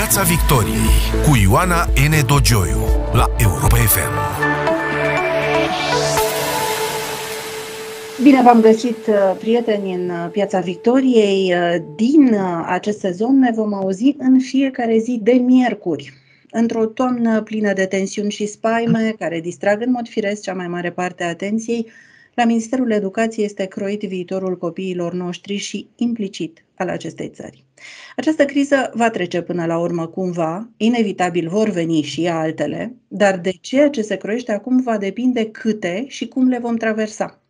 Piața Victoriei cu Ioana Ene Dogioiu la Europa FM. Bine v-am găsit, prieteni, în Piața Victoriei. Din acest sezon ne vom auzi în fiecare zi de miercuri. Într-o toamnă plină de tensiuni și spaime, care distrag în mod firesc cea mai mare parte a atenției, la Ministerul Educației este croit viitorul copiilor noștri și implicit al acestei țări. Această criză va trece până la urmă cumva, inevitabil vor veni și altele, dar de ceea ce se croiește acum va depinde câte și cum le vom traversa.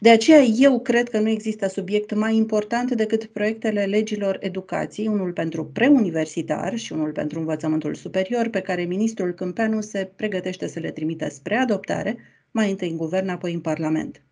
De aceea eu cred că nu există subiect mai important decât proiectele legilor educației, unul pentru preuniversitar și unul pentru învățământul superior, pe care ministrul Cîmpeanu se pregătește să le trimită spre adoptare, mai întâi în guvern, apoi în Parlament.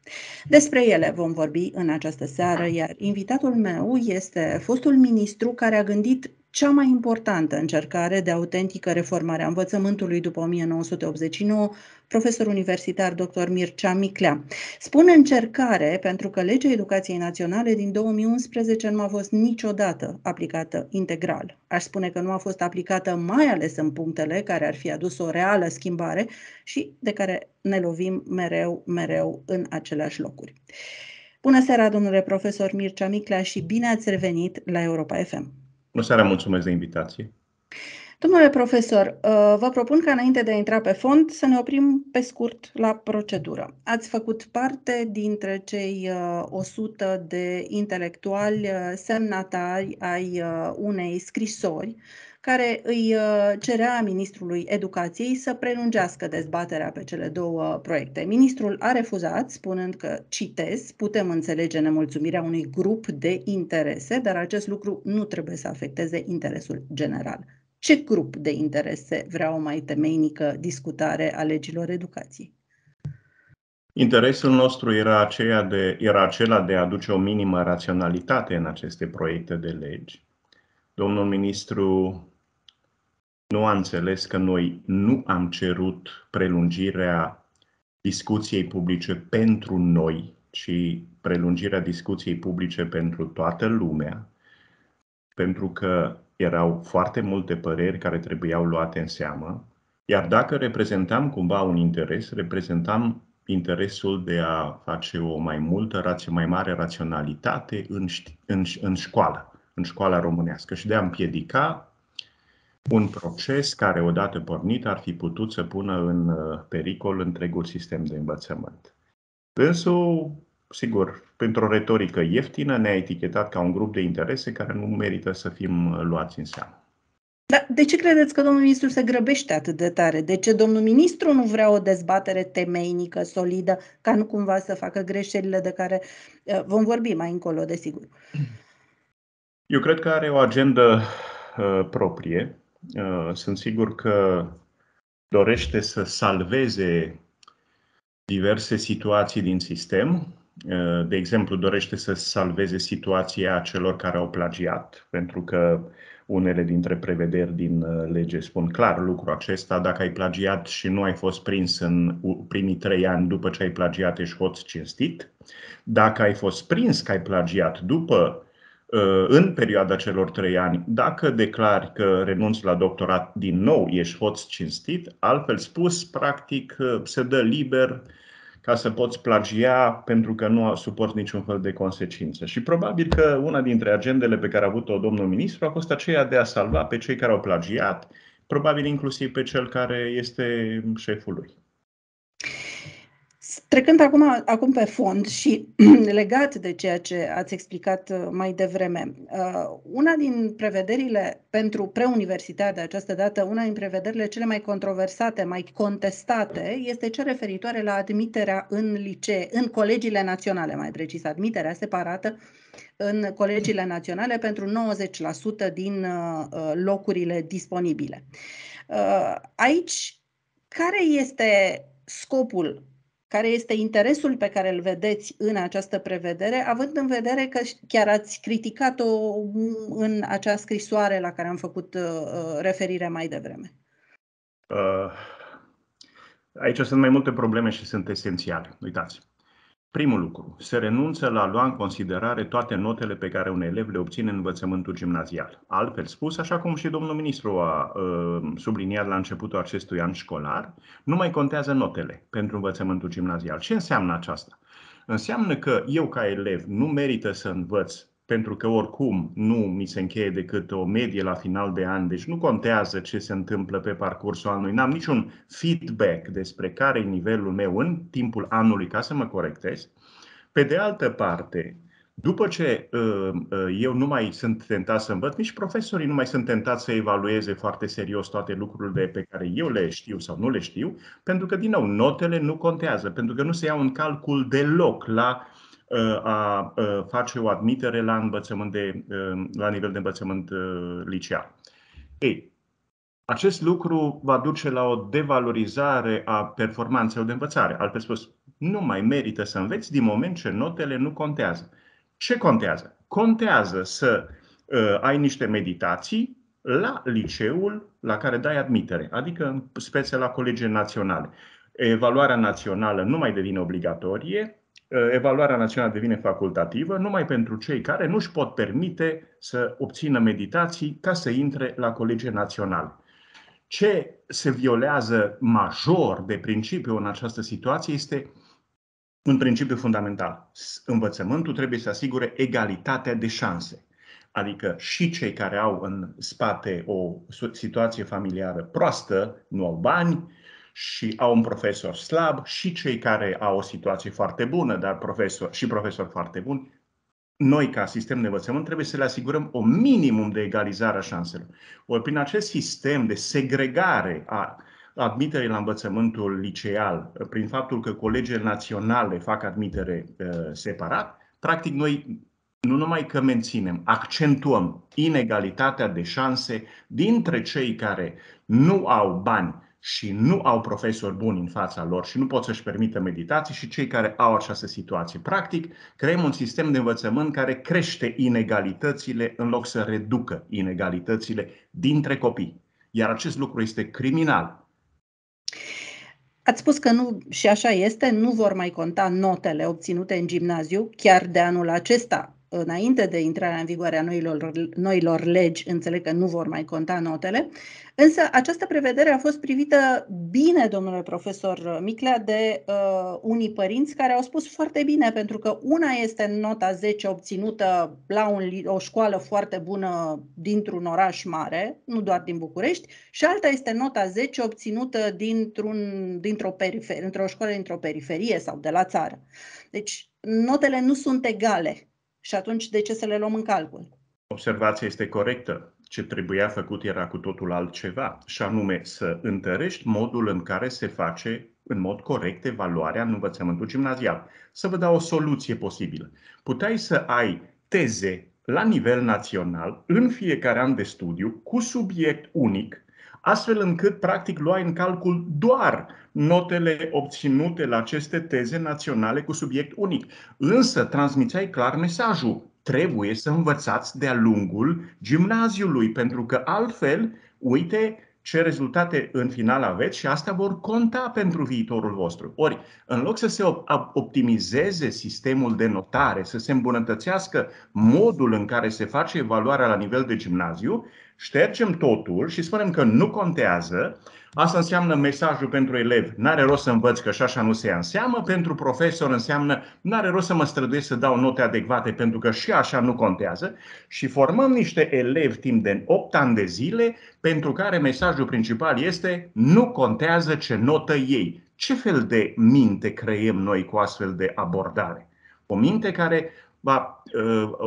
Despre ele vom vorbi în această seară, iar invitatul meu este fostul ministru care a gândit cea mai importantă încercare de autentică reformare a învățământului după 1989, profesor universitar dr. Mircea Miclea. Spun încercare pentru că Legea Educației Naționale din 2011 nu a fost niciodată aplicată integral. Aș spune că nu a fost aplicată mai ales în punctele care ar fi adus o reală schimbare și de care ne lovim mereu în aceleași locuri. Bună seara, domnule profesor Mircea Miclea, și bine ați revenit la Europa FM. Bună seara, mulțumesc de invitație. Domnule profesor, vă propun ca înainte de a intra pe fond să ne oprim pe scurt la procedură. Ați făcut parte dintre cei 100 de intelectuali semnatari ai unei scrisori care îi cerea ministrului Educației să prelungească dezbaterea pe cele două proiecte. Ministrul a refuzat, spunând că, citez, putem înțelege nemulțumirea unui grup de interese, dar acest lucru nu trebuie să afecteze interesul general. Ce grup de interese vrea o mai temeinică discutare a legilor educației? Interesul nostru era acela de a aduce o minimă raționalitate în aceste proiecte de legi. Domnul ministru nu a înțeles că noi nu am cerut prelungirea discuției publice pentru noi, ci prelungirea discuției publice pentru toată lumea, pentru că erau foarte multe păreri care trebuiau luate în seamă, iar dacă reprezentam cumva un interes, reprezentam interesul de a face o mai mare raționalitate în școală. În școala românească și de a împiedica un proces care, odată pornit, ar fi putut să pună în pericol întregul sistem de învățământ. Dânsul, sigur, printr-o retorică ieftină, ne-a etichetat ca un grup de interese care nu merită să fim luați în seamă. Dar de ce credeți că domnul ministru se grăbește atât de tare? De ce domnul ministru nu vrea o dezbatere temeinică, solidă, ca nu cumva să facă greșelile de care vom vorbi mai încolo, desigur? Eu cred că are o agendă proprie. Sunt sigur că dorește să salveze diverse situații din sistem. De exemplu, dorește să salveze situația celor care au plagiat, pentru că unele dintre prevederi din lege spun clar lucrul acesta. Dacă ai plagiat și nu ai fost prins în primii 3 ani după ce ai plagiat, ești hoț cinstit. Dacă ai fost prins că ai plagiat în perioada celor 3 ani, dacă declari că renunți la doctorat, din nou ești hoț cinstit, altfel spus, practic se dă liber ca să poți plagia pentru că nu suporți niciun fel de consecință. Și probabil că una dintre agendele pe care a avut-o domnul ministru a fost aceea de a salva pe cei care au plagiat, probabil inclusiv pe cel care este șeful lui. Trecând acum pe fond și legat de ceea ce ați explicat mai devreme, una din prevederile pentru preuniversitari de această dată, una din prevederile cele mai controversate, mai contestate, este cea referitoare la admiterea în licee, în colegiile naționale, mai precis, admiterea separată în colegiile naționale pentru 90% din locurile disponibile. Aici, care este scopul? Care este interesul pe care îl vedeți în această prevedere, având în vedere că chiar ați criticat-o în acea scrisoare la care am făcut referire mai devreme? Aici sunt mai multe probleme și sunt esențiale. Uitați, Primul lucru, se renunță la a lua în considerare toate notele pe care un elev le obține în învățământul gimnazial. Altfel spus, așa cum și domnul ministru a subliniat la începutul acestui an școlar, nu mai contează notele pentru învățământul gimnazial. Ce înseamnă aceasta? Înseamnă că eu ca elev nu merită să învăț pentru că oricum nu mi se încheie decât o medie la final de an, deci nu contează ce se întâmplă pe parcursul anului, n-am niciun feedback despre care e nivelul meu în timpul anului ca să mă corectez. Pe de altă parte, după ce eu nu mai sunt tentat să învăț, nici profesorii nu mai sunt tentați să evalueze foarte serios toate lucrurile pe care eu le știu sau nu le știu, pentru că, din nou, notele nu contează, pentru că nu se iau în calcul deloc la a face o admitere la învățământ la nivel de învățământ liceal. Ei, acest lucru va duce la o devalorizare a performanțelor de învățare. Altfel spus, nu mai merită să înveți din moment ce notele nu contează. Ce contează? Contează să ai niște meditații la liceul la care dai admitere, adică în spețe la colegii naționale. Evaluarea națională nu mai devine obligatorie. Evaluarea națională devine facultativă numai pentru cei care nu își pot permite să obțină meditații ca să intre la colegiile naționale. Ce se violează major de principiu în această situație este un principiu fundamental. Învățământul trebuie să asigure egalitatea de șanse. Adică și cei care au în spate o situație familiară proastă, nu au bani, și au un profesor slab, și cei care au o situație foarte bună, dar profesor foarte bun, noi ca sistem de învățământ trebuie să le asigurăm o minimum de egalizare a șanselor. Ori prin acest sistem de segregare a admiterii la învățământul liceal, prin faptul că colegiile naționale fac admitere separat, practic noi nu numai că menținem, accentuăm inegalitatea de șanse dintre cei care nu au bani și nu au profesori buni în fața lor și nu pot să-și permită meditații și cei care au această situație. Practic, creăm un sistem de învățământ care crește inegalitățile în loc să reducă inegalitățile dintre copii. Iar acest lucru este criminal. Ați spus că nu, și așa este, nu vor mai conta notele obținute în gimnaziu chiar de anul acesta. Înainte de intrarea în vigoare a noilor legi, înțeleg că nu vor mai conta notele, însă această prevedere a fost privită bine, domnule profesor Miclea, de unii părinți care au spus foarte bine, pentru că una este nota 10 obținută la o școală foarte bună dintr-un oraș mare, nu doar din București, și alta este nota 10 obținută dintr-o școală dintr-o periferie sau de la țară. Deci notele nu sunt egale. Și atunci, de ce să le luăm în calcul? Observația este corectă. Ce trebuia făcut era cu totul altceva, și anume să întărești modul în care se face în mod corect evaluarea în învățământul gimnazial. Să vă dau o soluție posibilă. Puteai să ai teze la nivel național în fiecare an de studiu cu subiect unic, astfel încât practic luai în calcul doar notele obținute la aceste teze naționale cu subiect unic. Însă transmiteai clar mesajul. Trebuie să învățați de-a lungul gimnaziului, pentru că altfel, uite ce rezultate în final aveți și astea vor conta pentru viitorul vostru. Ori, în loc să se optimizeze sistemul de notare, să se îmbunătățească modul în care se face evaluarea la nivel de gimnaziu, ștergem totul și spunem că nu contează. Asta înseamnă mesajul pentru elev: n-are rost să învăț că și așa nu se ia în seamă. Pentru profesor înseamnă: n-are rost să mă străduiesc să dau note adecvate pentru că și așa nu contează. Și formăm niște elevi timp de 8 ani de zile pentru care mesajul principal este: nu contează ce notă iei. Ce fel de minte creăm noi cu astfel de abordare? O minte care va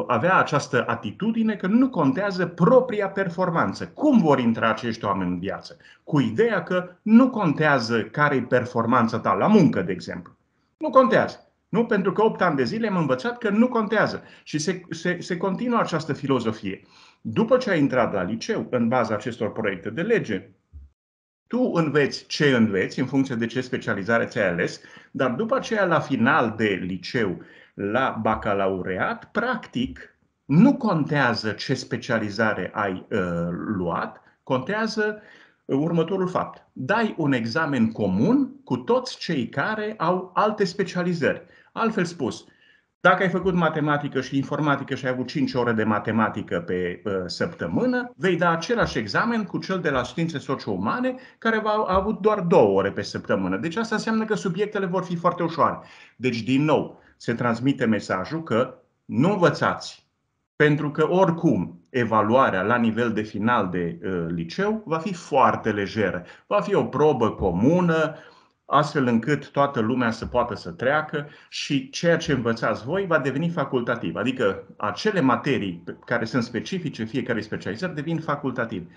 avea această atitudine că nu contează propria performanță. Cum vor intra acești oameni în viață? Cu ideea că nu contează care-i performanța ta la muncă, de exemplu. Nu contează. Nu? Pentru că 8 ani de zile am învățat că nu contează. Și se continuă această filozofie. După ce ai intrat la liceu, în baza acestor proiecte de lege, tu înveți ce înveți, în funcție de ce specializare ți-ai ales, dar după aceea, la final de liceu, la bacalaureat, practic, nu contează ce specializare ai luat, contează următorul fapt. Dai un examen comun cu toți cei care au alte specializări. Altfel spus, dacă ai făcut matematică și informatică și ai avut 5 ore de matematică pe săptămână, vei da același examen cu cel de la științe socio-umane, care a avut doar 2 ore pe săptămână. Deci asta înseamnă că subiectele vor fi foarte ușoare. Deci, din nou, se transmite mesajul că nu învățați, pentru că oricum evaluarea la nivel de final de liceu va fi foarte lejeră. Va fi o probă comună, astfel încât toată lumea să poată să treacă și ceea ce învățați voi va deveni facultativ. Adică acele materii care sunt specifice fiecare specializare devin facultativ.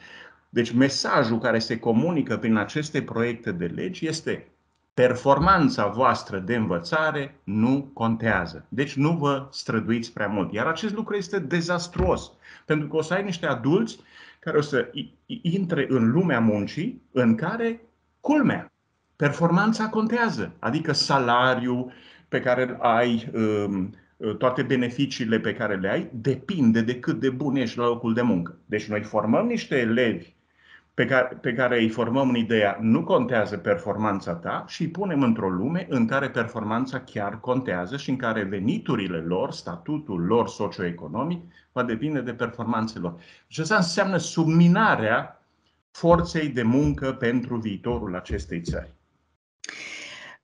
Deci mesajul care se comunică prin aceste proiecte de legi este: performanța voastră de învățare nu contează. Deci nu vă străduiți prea mult. Iar acest lucru este dezastruos, pentru că o să ai niște adulți care o să intre în lumea muncii în care, culmea, performanța contează. Adică salariul pe care îl ai, toate beneficiile pe care le ai, depinde de cât de bun ești la locul de muncă. Deci noi formăm niște elevi pe care îi formăm în ideea nu contează performanța ta și îi punem într-o lume în care performanța chiar contează și în care veniturile lor, statutul lor socioeconomic va depinde de performanțele lor. Și asta înseamnă subminarea forței de muncă pentru viitorul acestei țări.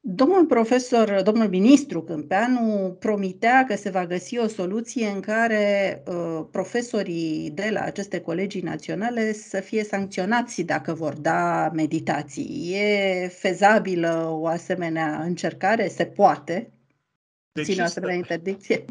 Domnul profesor, domnul ministru Cîmpeanu promitea că se va găsi o soluție în care profesorii de la aceste colegii naționale să fie sancționați dacă vor da meditații. E fezabilă o asemenea încercare? Se poate? Ține o asemenea interdicție?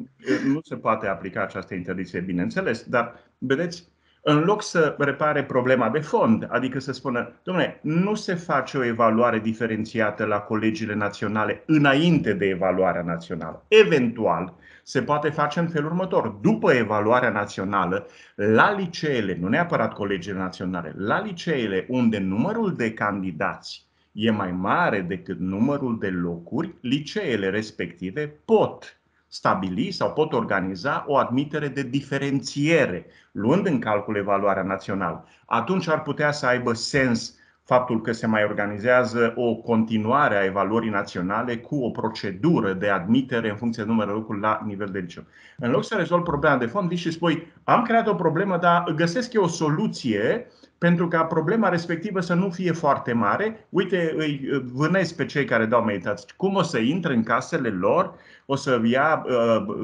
Nu se poate aplica această interdicție, bineînțeles, dar vedeți, în loc să repare problema de fond, adică să spună, dom'le, nu se face o evaluare diferențiată la colegiile naționale înainte de evaluarea națională. Eventual, se poate face în felul următor. După evaluarea națională, la liceele, nu neapărat colegiile naționale, la liceele unde numărul de candidați e mai mare decât numărul de locuri, liceele respective pot stabili sau pot organiza o admitere de diferențiere, luând în calcul evaluarea națională. Atunci ar putea să aibă sens faptul că se mai organizează o continuare a evaluării naționale cu o procedură de admitere în funcție de numărul locuri la nivel de liceu. În loc să rezolvi problema de fond, vii și spui, am creat o problemă, dar găsesc eu o soluție pentru ca problema respectivă să nu fie foarte mare. Uite, îi vânezi pe cei care dau meditații. Cum o să intre în casele lor, o să ia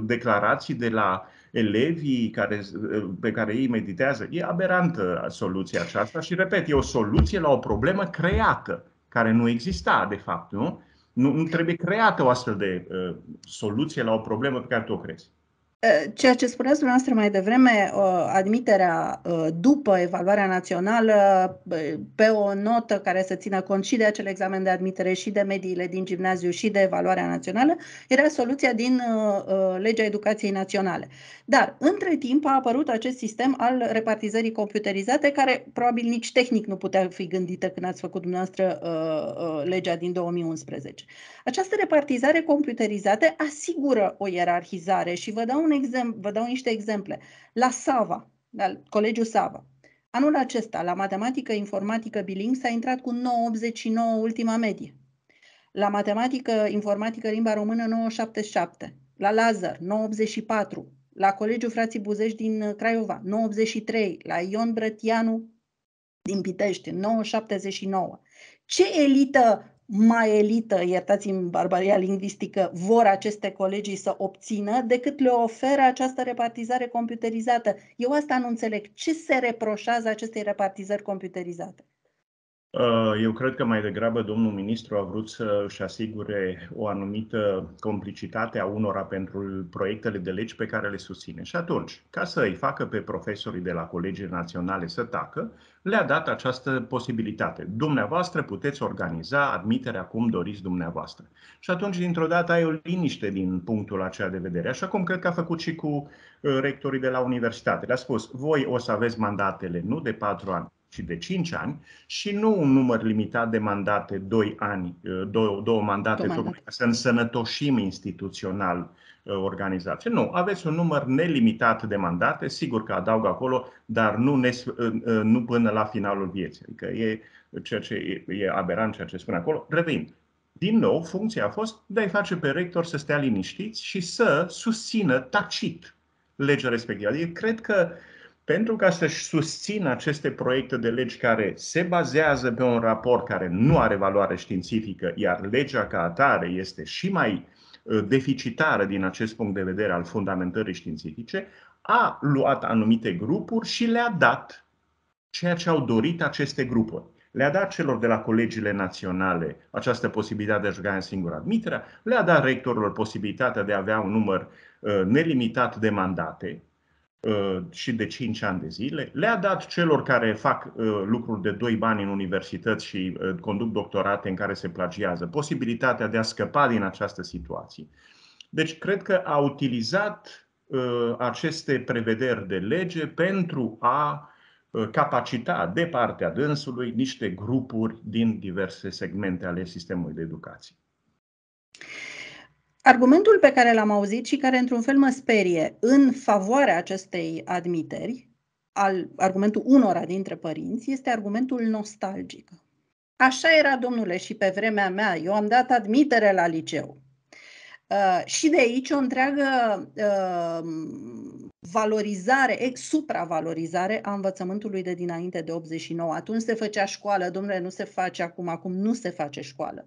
declarații de la elevii pe care ei meditează. E aberantă soluția aceasta și, repet, e o soluție la o problemă creată, care nu exista, de fapt. Nu trebuie creată o astfel de soluție la o problemă pe care tu o crezi. Ceea ce spuneați dumneavoastră mai devreme, admiterea după evaluarea națională pe o notă care să țină cont și de acel examen de admitere și de mediile din gimnaziu și de evaluarea națională, era soluția din Legea Educației Naționale. Dar între timp a apărut acest sistem al repartizării computerizate, care probabil nici tehnic nu putea fi gândită când ați făcut dumneavoastră legea din 2011. Această repartizare computerizată asigură o ierarhizare și vă dau niște exemple. La Sava, la Colegiul Sava, anul acesta, la matematică-informatică bilingvă s-a intrat cu 9,89 ultima medie. La matematică-informatică limba română 9,77. La Lazar, 9,84. La Colegiul Frații Buzești din Craiova, 9,83. La Ion Brătianu din Pitești, 9,79. Ce elită, mai elită, iertați-mi barbaria lingvistică, vor aceste colegii să obțină decât le oferă această repartizare computerizată? Eu asta nu înțeleg. Ce se reproșează acestei repartizări computerizate? Eu cred că mai degrabă domnul ministru a vrut să își asigure o anumită complicitate a unora pentru proiectele de legi pe care le susține. Și atunci, ca să îi facă pe profesorii de la colegiile naționale să tacă, le-a dat această posibilitate. Dumneavoastră puteți organiza admiterea cum doriți dumneavoastră. Și atunci, dintr-o dată, ai o liniște din punctul acela de vedere, așa cum cred că a făcut și cu rectorii de la universitate. Le-a spus, voi o să aveți mandatele nu de 4 ani, și de 5 ani și nu un număr limitat de mandate, 2 mandate, tocmai ca să însănătoșim instituțional organizația. Nu, aveți un număr nelimitat de mandate, sigur că adaug acolo, dar nu până la finalul vieții. Adică e ceea ce e aberant ceea ce spune acolo. Revenind, Din nou, funcția a fost de a-i face pe rector să stea liniștiți și să susțină tacit legea respectivă. Adică, cred că pentru ca să-și susțină aceste proiecte de legi care se bazează pe un raport care nu are valoare științifică, iar legea ca atare este și mai deficitară din acest punct de vedere al fundamentării științifice, a luat anumite grupuri și le-a dat ceea ce au dorit aceste grupuri. Le-a dat celor de la colegiile naționale această posibilitate de a juca în singură admiterea, le-a dat rectorilor posibilitatea de a avea un număr nelimitat de mandate și de 5 ani de zile, le-a dat celor care fac lucruri de 2 bani în universități și conduc doctorate în care se plagiază posibilitatea de a scăpa din această situație. Deci cred că a utilizat aceste prevederi de lege pentru a capacita de partea dânsului niște grupuri din diverse segmente ale sistemului de educație. Argumentul pe care l-am auzit și care într-un fel mă sperie în favoarea acestei admiteri, argumentul unora dintre părinți, este argumentul nostalgic. Așa era, domnule, și pe vremea mea. Eu am dat admitere la liceu. Și de aici o întreagă valorizare, supravalorizare a învățământului de dinainte de 89. Atunci se făcea școală, domnule, nu se face acum, acum nu se face școală.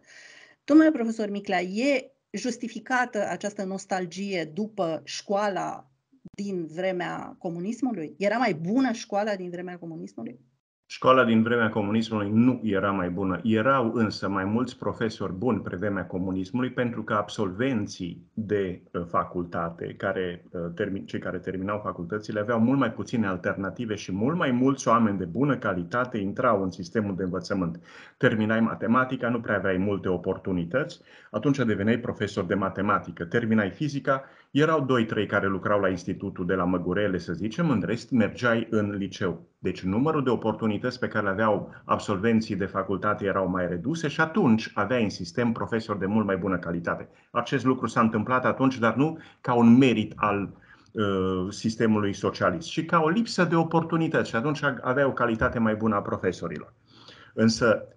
Domnule profesor Miclea, e justificată această nostalgie după școala din vremea comunismului? Era mai bună școala din vremea comunismului? Școala din vremea comunismului nu era mai bună. Erau însă mai mulți profesori buni pe vremea comunismului, pentru că absolvenții de facultate, cei care terminau facultățile, aveau mult mai puține alternative și mult mai mulți oameni de bună calitate intrau în sistemul de învățământ. Terminai matematica, nu prea aveai multe oportunități, atunci deveneai profesor de matematică. Terminai fizica, erau 2-3 care lucrau la institutul de la Măgurele, să zicem, în rest mergeai în liceu. Deci numărul de oportunități pe care le aveau absolvenții de facultate erau mai reduse și atunci aveai în sistem profesori de mult mai bună calitate. Acest lucru s-a întâmplat atunci, dar nu ca un merit al sistemului socialist, ci ca o lipsă de oportunități și atunci avea o calitate mai bună a profesorilor. Însă,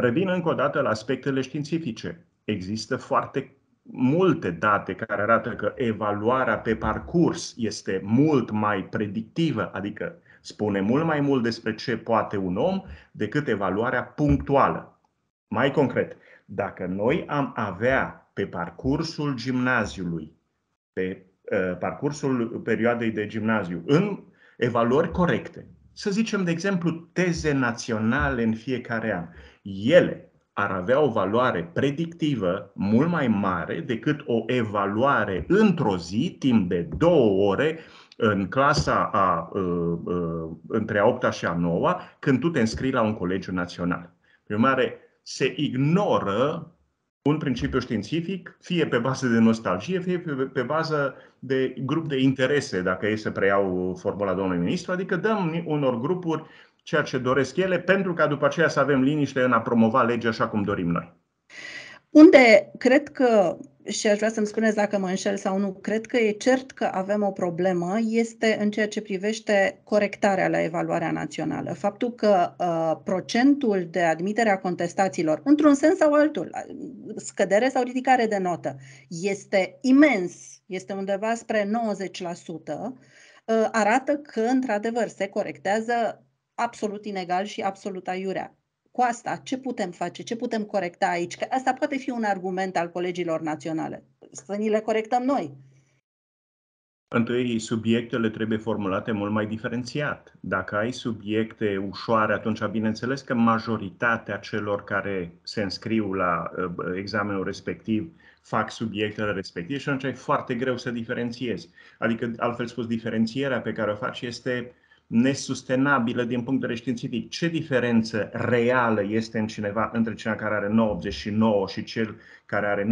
revin încă o dată la aspectele științifice. Există foarte multe date care arată că evaluarea pe parcurs este mult mai predictivă, adică spune mult mai mult despre ce poate un om decât evaluarea punctuală. Mai concret, dacă noi am avea pe parcursul gimnaziului, pe parcursul perioadei de gimnaziu, în evaluări corecte, să zicem, de exemplu, teze naționale în fiecare an, ele ar avea o valoare predictivă mult mai mare decât o evaluare într-o zi, timp de 2 ore, în clasa între a 8-a și a 9-a, când tu te înscrii la un colegiu național. Prin urmare, se ignoră un principiu științific, fie pe bază de nostalgie, fie pe bază de grup de interese, dacă e să preiau formula domnului ministru, adică dăm unor grupuri ceea ce doresc ele, pentru ca după aceea să avem liniște în a promova legea așa cum dorim noi. Unde cred că, și aș vrea să-mi spuneți dacă mă înșel sau nu, cred că e cert că avem o problemă, este în ceea ce privește corectarea la evaluarea națională. Faptul că procentul de admitere a contestațiilor, într-un sens sau altul, scădere sau ridicare de notă, este imens, este undeva spre 90%, arată că, într-adevăr, se corectează absolut inegal și absolut aiurea. Cu asta, ce putem face? Ce putem corecta aici? Că asta poate fi un argument al colegiilor naționale. Să ni le corectăm noi. Întâi, subiectele trebuie formulate mult mai diferențiat. Dacă ai subiecte ușoare, atunci bineînțeles că majoritatea celor care se înscriu la examenul respectiv fac subiectele respective și atunci e foarte greu să diferențiezi. Adică, altfel spus, diferențierea pe care o faci este nesustenabilă din punct de vedere științific. Ce diferență reală este în cineva între cineva care are 9,89 și cel care are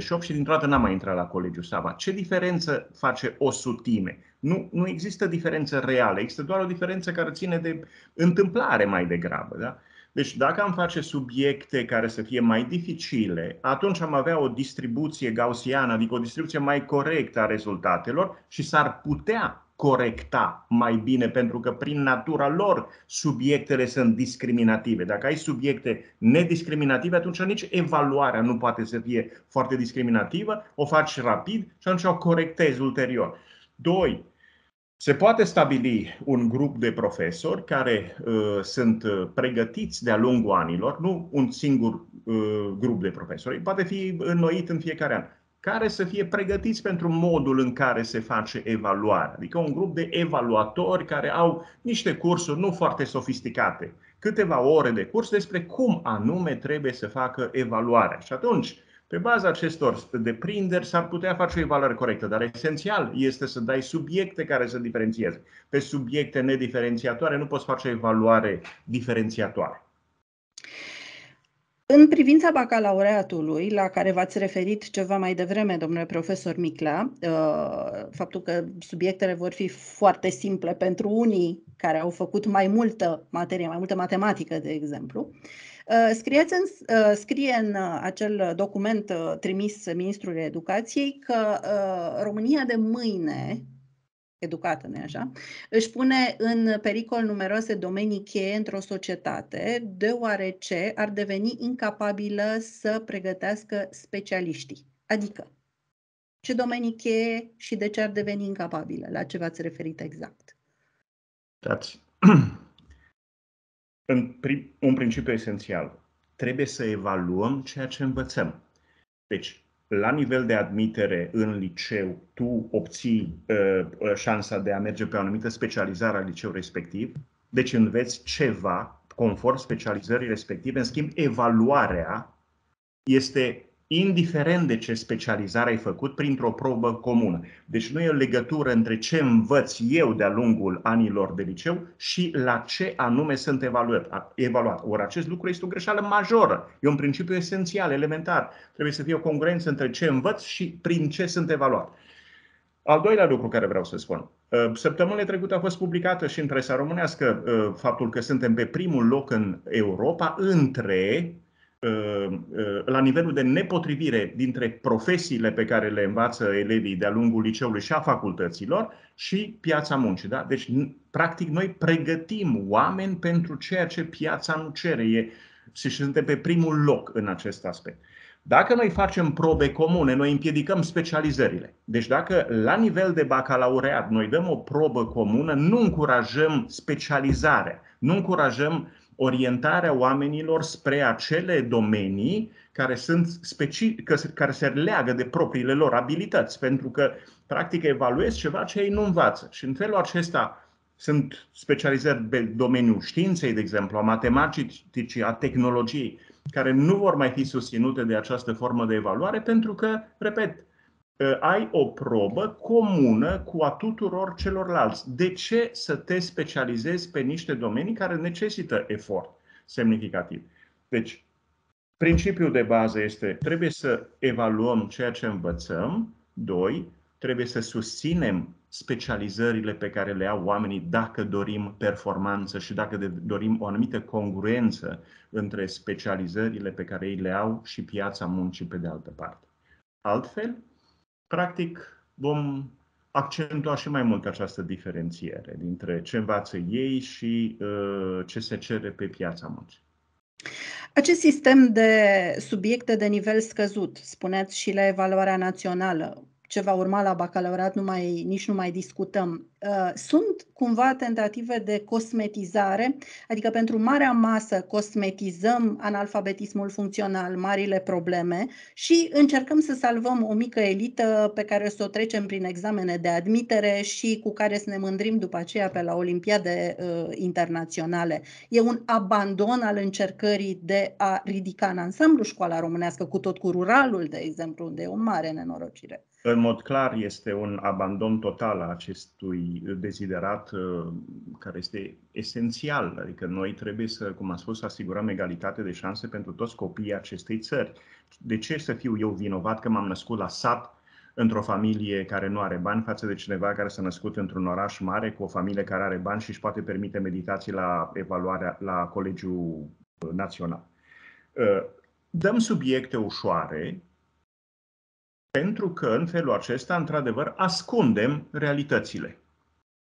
9,88 și dintr-o dată n-a mai intrat la Colegiul Sava? Ce diferență face o sutime? Nu există diferență reală, există doar o diferență care ține de întâmplare mai degrabă. Da? Deci dacă am face subiecte care să fie mai dificile, atunci am avea o distribuție gaussiană, adică o distribuție mai corectă a rezultatelor și s-ar putea corecta mai bine, pentru că prin natura lor subiectele sunt discriminative. Dacă ai subiecte nediscriminative, atunci nici evaluarea nu poate să fie foarte discriminativă, o faci rapid și atunci o corectezi ulterior. 2. Se poate stabili un grup de profesori care sunt pregătiți de-a lungul anilor, nu un singur grup de profesori, poate fi înnoit în fiecare an, care să fie pregătiți pentru modul în care se face evaluarea. Adică un grup de evaluatori care au niște cursuri nu foarte sofisticate, câteva ore de curs despre cum anume trebuie să facă evaluarea. Și atunci, pe baza acestor deprinderi, s-ar putea face o evaluare corectă, dar esențial este să dai subiecte care să diferențieze. Pe subiecte nediferențiatoare nu poți face o evaluare diferențiatoare. În privința bacalaureatului, la care v-ați referit ceva mai devreme, domnule profesor Miclea, faptul că subiectele vor fi foarte simple pentru unii care au făcut mai multă materie, mai multă matematică, de exemplu, scrie în acel document trimis Ministrului Educației că România de mâine, educată, nu-i așa, își pune în pericol numeroase domenii cheie într-o societate, deoarece ar deveni incapabilă să pregătească specialiștii. Adică, ce domenii cheie și de ce ar deveni incapabilă? La ce v-ați referit exact? Un principiu esențial. Trebuie să evaluăm ceea ce învățăm. Deci, la nivel de admitere în liceu, tu obții șansa de a merge pe o anumită specializare a liceului respectiv, deci înveți ceva conform specializării respective. În schimb, evaluarea este indiferent de ce specializare ai făcut, printr-o probă comună. Deci nu e o legătură între ce învăț eu de-a lungul anilor de liceu și la ce anume sunt evaluat. Ori acest lucru este o greșeală majoră. E un principiu esențial, elementar. Trebuie să fie o congruență între ce învăț și prin ce sunt evaluat. Al doilea lucru care vreau să spun. Săptămâna trecută a fost publicată și în presa românească faptul că suntem pe primul loc în Europa la nivelul de nepotrivire dintre profesiile pe care le învață elevii de-a lungul liceului și a facultăților și piața muncii. Da? Deci, practic, noi pregătim oameni pentru ceea ce piața nu cere și suntem pe primul loc în acest aspect. Dacă noi facem probe comune, noi împiedicăm specializările. Deci dacă la nivel de bacalaureat noi dăm o probă comună, nu încurajăm specializarea, nu încurajăm orientarea oamenilor spre acele domenii care sunt care se leagă de propriile lor abilități, pentru că, practic, evaluezi ceva ce ei nu învață. Și în felul acesta sunt specializări pe domeniul științei, de exemplu, a matematicii, a tehnologiei, care nu vor mai fi susținute de această formă de evaluare, pentru că, repet, ai o probă comună cu a tuturor celorlalți. De ce să te specializezi pe niște domenii care necesită efort semnificativ? Deci, principiul de bază este: trebuie să evaluăm ceea ce învățăm. 2. Trebuie să susținem specializările pe care le au oamenii dacă dorim performanță și dacă dorim o anumită congruență între specializările pe care ei le au și piața muncii pe de altă parte. Altfel, practic, vom accentua și mai mult această diferențiere dintre ce învață ei și ce se cere pe piața muncii. Acest sistem de subiecte de nivel scăzut, spuneați și la evaluarea națională, ce va urma la bacalaureat, nici nu mai discutăm, sunt cumva tentative de cosmetizare, adică pentru marea masă cosmetizăm analfabetismul funcțional, marile probleme și încercăm să salvăm o mică elită pe care să o trecem prin examene de admitere și cu care să ne mândrim după aceea pe la olimpiade internaționale. E un abandon al încercării de a ridica în ansamblu școala românească, cu tot cu ruralul, de exemplu, unde e o mare nenorocire. În mod clar este un abandon total a acestui deziderat care este esențial. Adică noi trebuie să, cum am spus, să asigurăm egalitate de șanse pentru toți copiii acestei țări. De ce să fiu eu vinovat că m-am născut la sat, într-o familie care nu are bani, față de cineva care s-a născut într-un oraș mare, cu o familie care are bani și își poate permite meditații la evaluarea la Colegiul Național? Dăm subiecte ușoare, pentru că, în felul acesta, într-adevăr, ascundem realitățile.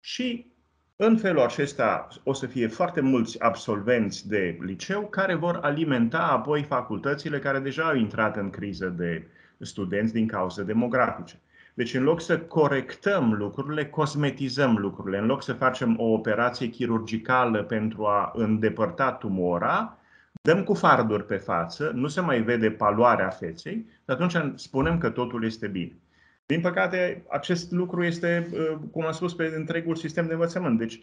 Și în felul acesta o să fie foarte mulți absolvenți de liceu care vor alimenta apoi facultățile care deja au intrat în criză de studenți din cauze demografice. Deci în loc să corectăm lucrurile, cosmetizăm lucrurile. În loc să facem o operație chirurgicală pentru a îndepărta tumora, dăm cu farduri pe față, nu se mai vede paloarea feței și atunci spunem că totul este bine. Din păcate, acest lucru este, cum am spus, pe întregul sistem de învățământ. Deci,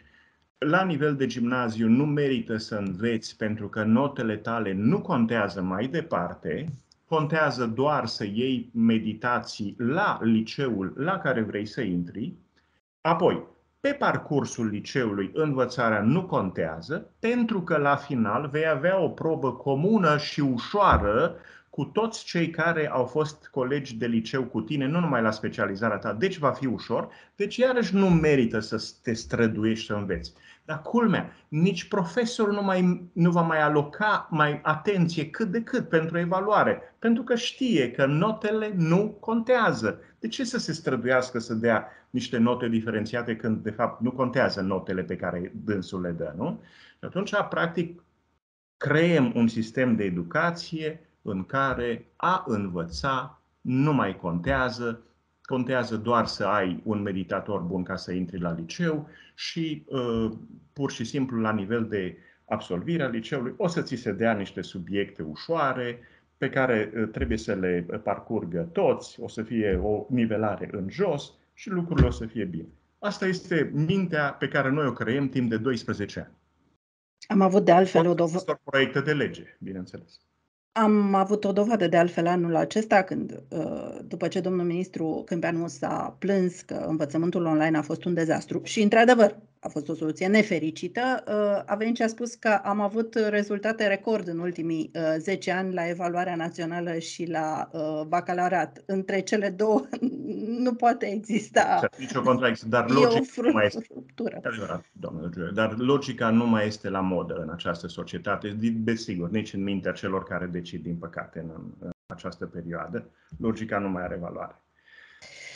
la nivel de gimnaziu nu merită să înveți pentru că notele tale nu contează mai departe, contează doar să iei meditații la liceul la care vrei să intri. Apoi, pe parcursul liceului, învățarea nu contează, pentru că la final vei avea o probă comună și ușoară cu toți cei care au fost colegi de liceu cu tine, nu numai la specializarea ta, deci va fi ușor, deci iarăși nu merită să te străduiești să înveți. Dar culmea, nici profesorul nu va mai aloca mai atenție cât de cât pentru evaluare, pentru că știe că notele nu contează. De ce să se străduiască să dea niște note diferențiate când de fapt nu contează notele pe care dânsul le dă, nu? Și atunci, practic, creăm un sistem de educație în care a învăța nu mai contează, contează doar să ai un meditator bun ca să intri la liceu și pur și simplu la nivel de absolvire a liceului o să ți se dea niște subiecte ușoare pe care trebuie să le parcurgă toți, o să fie o nivelare în jos și lucrurile o să fie bine. Asta este mintea pe care noi o creăm timp de 12 ani. Am avut de altfel o dovadă. Proiecte de lege, bineînțeles. Am avut o dovadă de altfel anul acesta, când, după ce domnul ministru Cîmpeanu s-a plâns că învățământul online a fost un dezastru și, într-adevăr, a fost o soluție nefericită, a venit și a spus că am avut rezultate record în ultimii 10 ani la evaluarea națională și la bacalaureat. Între cele două nu poate exista nicio contradicție, dar logica nu mai este la modă în această societate, desigur, nici în mintea celor care decid, din păcate, în această perioadă. Logica nu mai are valoare.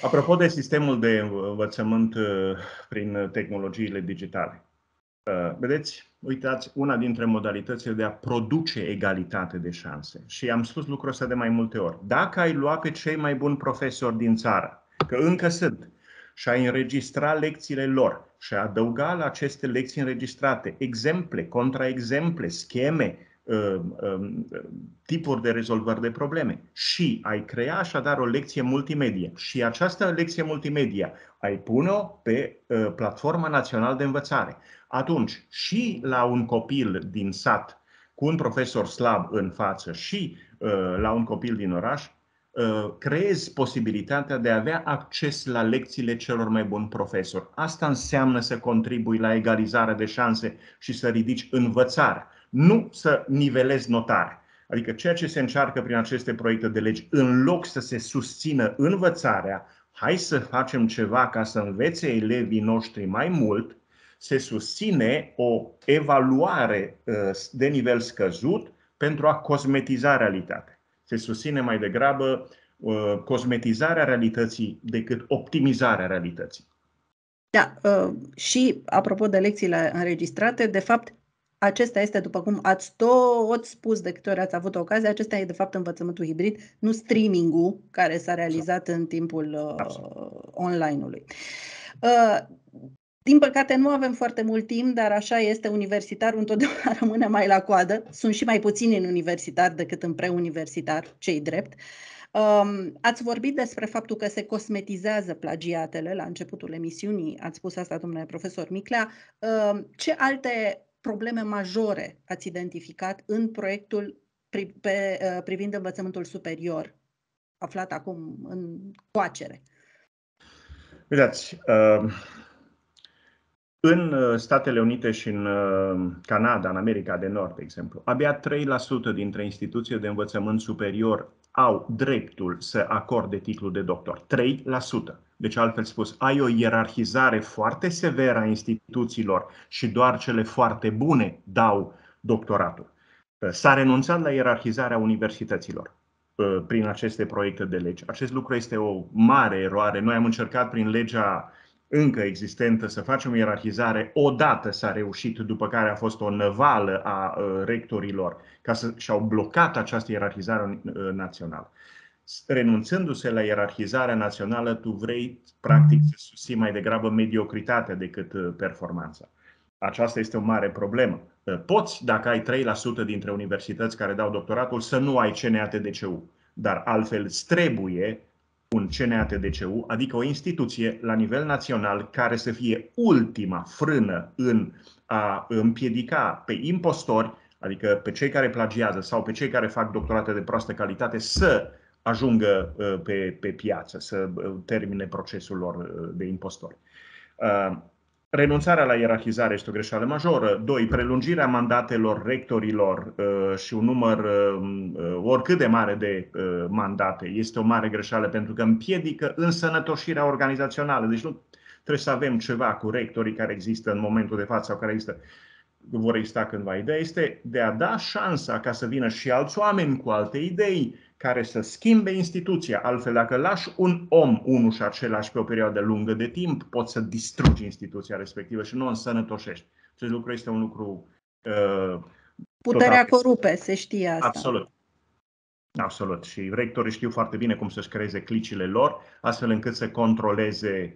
Apropo de sistemul de învățământ prin tehnologiile digitale, vedeți, uitați, una dintre modalitățile de a produce egalitate de șanse. Și am spus lucrul ăsta de mai multe ori. Dacă ai lua pe cei mai buni profesori din țară, că încă sunt, și ai înregistra lecțiile lor și a adăuga la aceste lecții înregistrate exemple, contraexemple, scheme, tipuri de rezolvări de probleme și ai crea așadar o lecție multimedia și această lecție multimedia ai pune-o pe Platforma Națională de Învățare, atunci și la un copil din sat cu un profesor slab în față și la un copil din oraș creezi posibilitatea de a avea acces la lecțiile celor mai buni profesori. Asta înseamnă să contribui la egalizarea de șanse și să ridici învățarea. Nu să nivelezi notare. Adică ceea ce se încearcă prin aceste proiecte de legi, în loc să se susțină învățarea, hai să facem ceva ca să învețe elevii noștri mai mult, se susține o evaluare de nivel scăzut pentru a cosmetiza realitatea. Se susține mai degrabă cosmetizarea realității decât optimizarea realității. Da, și apropo de lecțiile înregistrate, de fapt, acesta este, după cum ați tot spus de câte ori ați avut ocazia, acesta e de fapt învățământul hibrid, nu streaming-ul care s-a realizat în timpul online-ului. Din păcate nu avem foarte mult timp, dar așa este, universitarul întotdeauna rămâne mai la coadă. Sunt și mai puțini în universitar decât în preuniversitar, ce-i drept. Ați vorbit despre faptul că se cosmetizează plagiatele la începutul emisiunii, ați spus asta, domnule profesor Miclea. Ce alte probleme majore ați identificat în proiectul privind învățământul superior, aflat acum în coacere? Uitați, în Statele Unite și în Canada, în America de Nord, de exemplu, abia 3% dintre instituțiile de învățământ superior au dreptul să acorde titlul de doctor. 3%. Deci, altfel spus, ai o ierarhizare foarte severă a instituțiilor și doar cele foarte bune dau doctoratul. S-a renunțat la ierarhizarea universităților prin aceste proiecte de lege. Acest lucru este o mare eroare. Noi am încercat prin legea încă existentă, să facem o ierarhizare. Odată s-a reușit, după care a fost o năvală a rectorilor, ca să și-au blocat această ierarhizare națională. Renunțându-se la ierarhizarea națională, tu vrei, practic, să susții mai degrabă mediocritatea decât performanța. Aceasta este o mare problemă. Poți, dacă ai 3% dintre universități care dau doctoratul, să nu ai CNATDCU, dar altfel îți trebuie un CNATDCU, adică o instituție la nivel național care să fie ultima frână în a împiedica pe impostori, adică pe cei care plagiază sau pe cei care fac doctorate de proastă calitate, să ajungă pe piață, să termine procesul lor de impostori. Renunțarea la ierarhizare este o greșeală majoră. 2. Prelungirea mandatelor rectorilor și un număr oricât de mare de mandate este o mare greșeală, pentru că împiedică însănătoșirea organizațională. Deci nu trebuie să avem ceva cu rectorii care există în momentul de față sau care există, vor exista cândva. Ideea este de a da șansa ca să vină și alți oameni cu alte idei care să schimbe instituția. Altfel, dacă lași un om, unul și același, pe o perioadă lungă de timp, poți să distrugi instituția respectivă și nu o însănătoșești. Acest lucru este un lucru... Puterea corupe, se știe asta. Absolut. Absolut. Și rectorii știu foarte bine cum să-și creeze clicile lor, astfel încât să controleze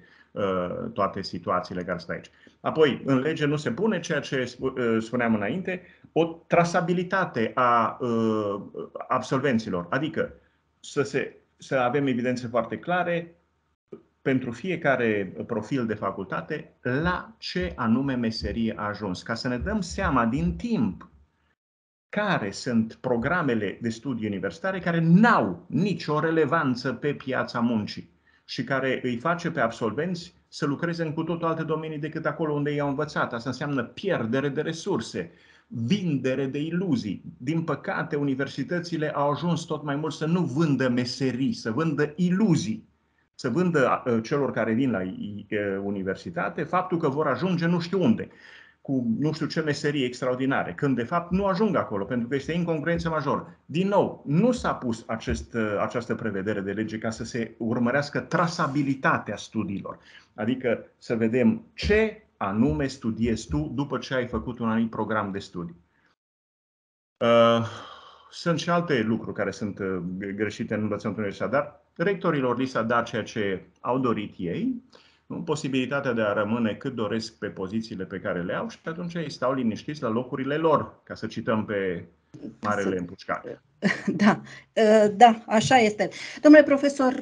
toate situațiile care sunt aici. Apoi, în lege nu se pune ceea ce spuneam înainte, o trasabilitate a absolvenților. Adică să avem evidențe foarte clare pentru fiecare profil de facultate la ce anume meserie a ajuns, ca să ne dăm seama din timp care sunt programele de studii universitare care n-au nicio relevanță pe piața muncii și care îi face pe absolvenți să lucreze în cu totul alte domenii decât acolo unde i-au învățat. Asta înseamnă pierdere de resurse, vindere de iluzii. Din păcate, universitățile au ajuns tot mai mult să nu vândă meserii, să vândă iluzii, să vândă celor care vin la universitate faptul că vor ajunge nu știu unde, cu nu știu ce meserii extraordinare, când de fapt nu ajung acolo, pentru că este incongruență majoră. Din nou, nu s-a pus această prevedere de lege ca să se urmărească trasabilitatea studiilor. Adică să vedem ce anume studiezi tu după ce ai făcut un anumit program de studii. Sunt și alte lucruri care sunt greșite în învățământul universitar, dar rectorilor li s-a dat ceea ce au dorit ei, posibilitatea de a rămâne cât doresc pe pozițiile pe care le au și pe atunci ei stau liniștiți la locurile lor, ca să cităm pe marele împușcat. Da, da, așa este. Domnule profesor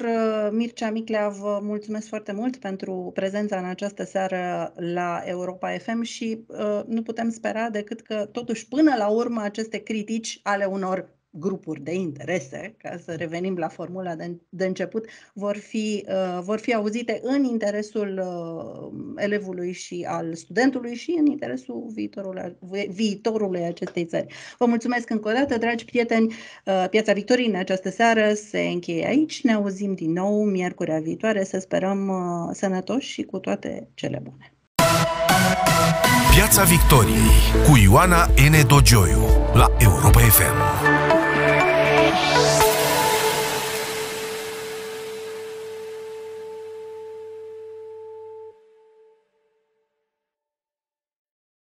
Mircea Miclea, vă mulțumesc foarte mult pentru prezența în această seară la Europa FM și nu putem spera decât că totuși până la urmă aceste critici ale unor grupuri de interese, ca să revenim la formula de început, vor fi auzite în interesul elevului și al studentului și în interesul viitorului acestei țări. Vă mulțumesc încă o dată, dragi prieteni. Piața Victoriei în această seară se încheie aici. Ne auzim din nou miercurea viitoare. Să sperăm sănătoși și cu toate cele bune. Piața Victoriei cu Ioana Ene Dogioiu la Europa FM.